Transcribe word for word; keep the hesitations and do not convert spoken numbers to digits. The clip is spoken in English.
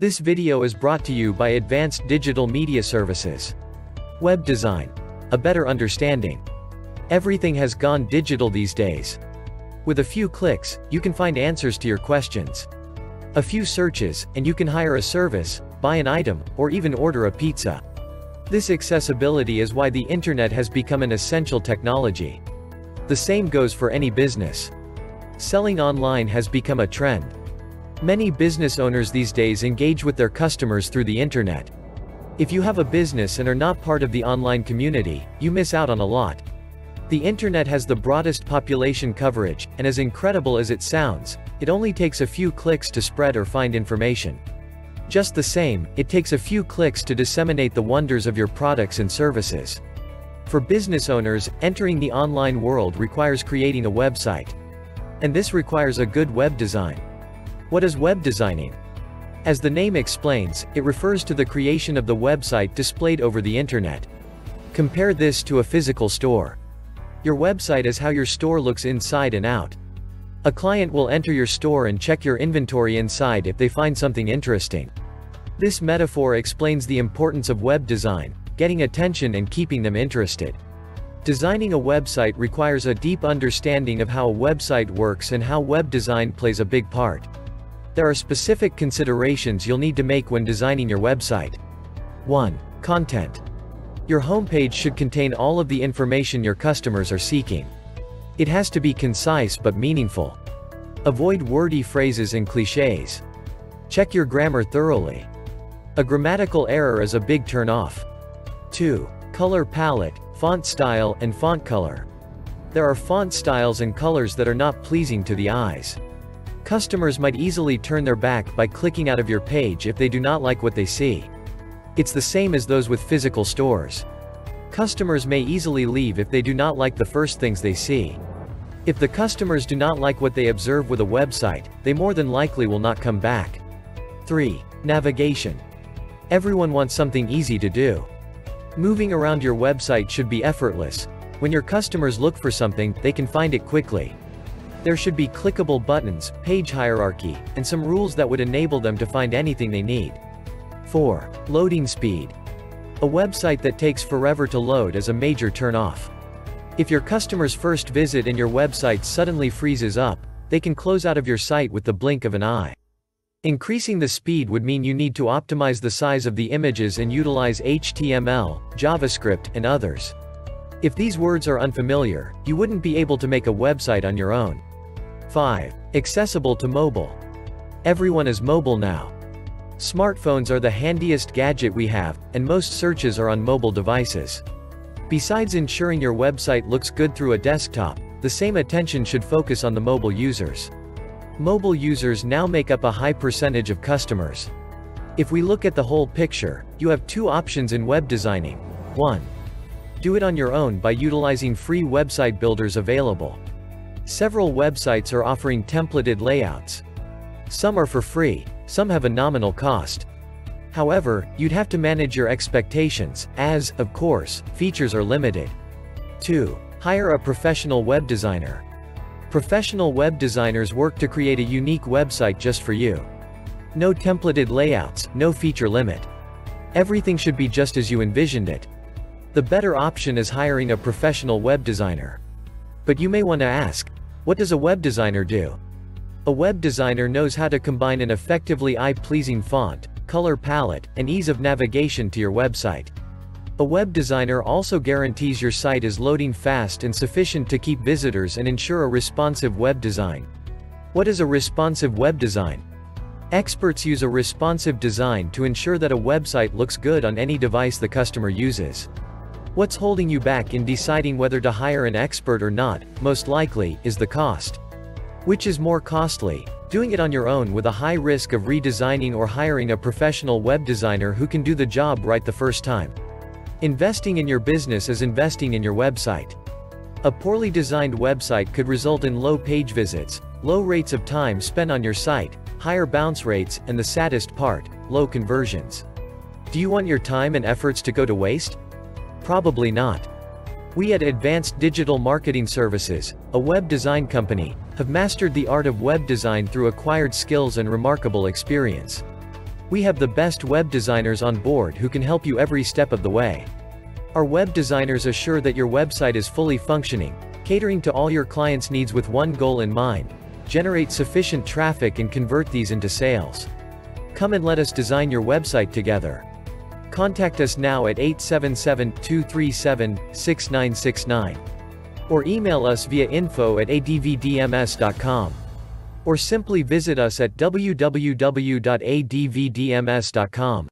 This video is brought to you by Advanced Digital Media Services. Web design. A better understanding. Everything has gone digital these days. With a few clicks, you can find answers to your questions. A few searches, and you can hire a service, buy an item, or even order a pizza. This accessibility is why the internet has become an essential technology. The same goes for any business. Selling online has become a trend. Many business owners these days engage with their customers through the internet. If you have a business and are not part of the online community, you miss out on a lot. The internet has the broadest population coverage, and as incredible as it sounds, it only takes a few clicks to spread or find information. Just the same, it takes a few clicks to disseminate the wonders of your products and services. For business owners, entering the online world requires creating a website. And this requires a good web design. What is web designing? As the name explains, it refers to the creation of the website displayed over the internet. Compare this to a physical store. Your website is how your store looks inside and out. A client will enter your store and check your inventory inside if they find something interesting. This metaphor explains the importance of web design, getting attention and keeping them interested. Designing a website requires a deep understanding of how a website works and how web design plays a big part. There are specific considerations you'll need to make when designing your website. one. Content. Your homepage should contain all of the information your customers are seeking. It has to be concise but meaningful. Avoid wordy phrases and cliches. Check your grammar thoroughly. A grammatical error is a big turn-off. two. Color palette, font style, and font color. There are font styles and colors that are not pleasing to the eyes. Customers might easily turn their back by clicking out of your page if they do not like what they see. It's the same as those with physical stores. Customers may easily leave if they do not like the first things they see. If the customers do not like what they observe with a website, they more than likely will not come back. three. Navigation. Everyone wants something easy to do. Moving around your website should be effortless. When your customers look for something, they can find it quickly. There should be clickable buttons, page hierarchy, and some rules that would enable them to find anything they need. four. Loading speed. A website that takes forever to load is a major turn-off. If your customer's first visit and your website suddenly freezes up, they can close out of your site with the blink of an eye. Increasing the speed would mean you need to optimize the size of the images and utilize H T M L, JavaScript, and others. If these words are unfamiliar, you wouldn't be able to make a website on your own. five. Accessible to mobile. Everyone is mobile now. Smartphones are the handiest gadget we have, and most searches are on mobile devices. Besides ensuring your website looks good through a desktop, the same attention should focus on the mobile users. Mobile users now make up a high percentage of customers. If we look at the whole picture, you have two options in web designing. one. Do it on your own by utilizing free website builders available. Several websites are offering templated layouts. Some are for free, some have a nominal cost. However, you'd have to manage your expectations, as, of course, features are limited. two. Hire a professional web designer. Professional web designers work to create a unique website just for you. No templated layouts, no feature limit. Everything should be just as you envisioned it. The better option is hiring a professional web designer. But you may want to ask, what does a web designer do? A web designer knows how to combine an effectively eye-pleasing font, color palette, and ease of navigation to your website. A web designer also guarantees your site is loading fast and sufficient to keep visitors and ensure a responsive web design. What is a responsive web design? Experts use a responsive design to ensure that a website looks good on any device the customer uses. What's holding you back in deciding whether to hire an expert or not, most likely, is the cost. Which is more costly, doing it on your own with a high risk of redesigning or hiring a professional web designer who can do the job right the first time? Investing in your business is investing in your website. A poorly designed website could result in low page visits, low rates of time spent on your site, higher bounce rates, and the saddest part, low conversions. Do you want your time and efforts to go to waste? Probably not. We at Advanced Digital Marketing Services, a web design company, have mastered the art of web design through acquired skills and remarkable experience. We have the best web designers on board who can help you every step of the way. Our web designers assure that your website is fully functioning, catering to all your clients' needs with one goal in mind: generate sufficient traffic and convert these into sales. Come and let us design your website together. Contact us now at eight seven seven, two three seven, six nine six nine. Or email us via info at A D V D M S dot com. Or simply visit us at w w w dot A D V D M S dot com.